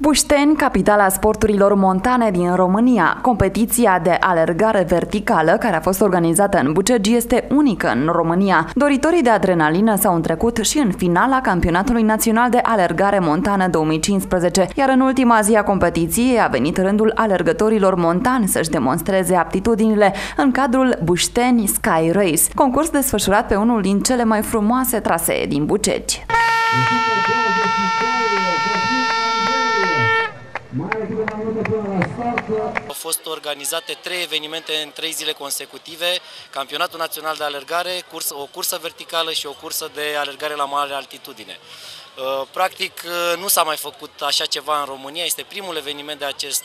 Bușteni, capitala sporturilor montane din România. Competiția de alergare verticală, care a fost organizată în Bucegi, este unică în România. Doritorii de adrenalină s-au întrecut și în finala Campionatului Național de Alergare Montană 2015, iar în ultima zi a competiției a venit rândul alergătorilor montani să-și demonstreze aptitudinile în cadrul Bușteni Sky Race, concurs desfășurat pe unul din cele mai frumoase trasee din Bucegi. Au fost organizate 3 evenimente în 3 zile consecutive: Campionatul Național de Alergare, o cursă verticală și o cursă de alergare la mare altitudine. Practic nu s-a mai făcut așa ceva în România, este primul eveniment de acest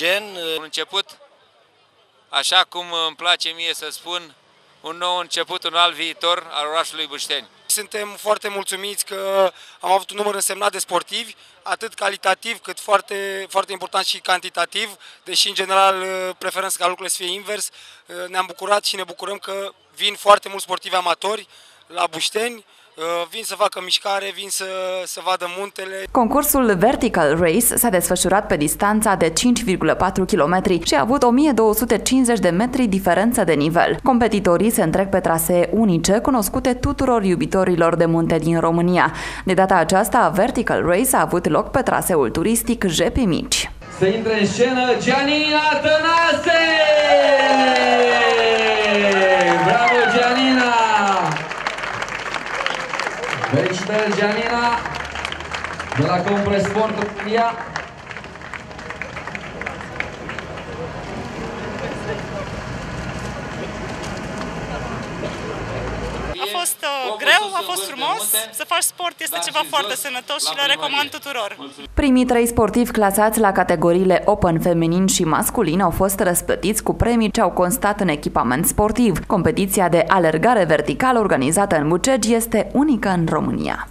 gen. Un început, așa cum îmi place mie să spun, un nou început, un alt viitor al orașului Bușteni. Suntem foarte mulțumiți că am avut un număr însemnat de sportivi, atât calitativ cât foarte important și cantitativ, deși în general preferăm ca lucrurile să fie invers. Ne-am bucurat și ne bucurăm că vin foarte mulți sportivi amatori la Bușteni, vin să facă mișcare, vin să vadă muntele. Concursul Vertical Race s-a desfășurat pe distanța de 5,4 km și a avut 1250 de metri diferență de nivel. Competitorii se întrec pe trasee unice, cunoscute tuturor iubitorilor de munte din România. De data aceasta, Vertical Race a avut loc pe traseul turistic Jepi Mici. Se intră în scenă Gianina Tănase! Bravo, Gianina! Felicitări, Gianina, de la Complex Sportiva. A fost greu, a fost frumos. Să faci sport este ceva foarte sănătos și le recomand tuturor. Primii 3 sportivi clasați la categoriile Open feminin și masculin au fost răsplătiți cu premii ce au constat în echipament sportiv. Competiția de alergare verticală organizată în Bucegi este unică în România.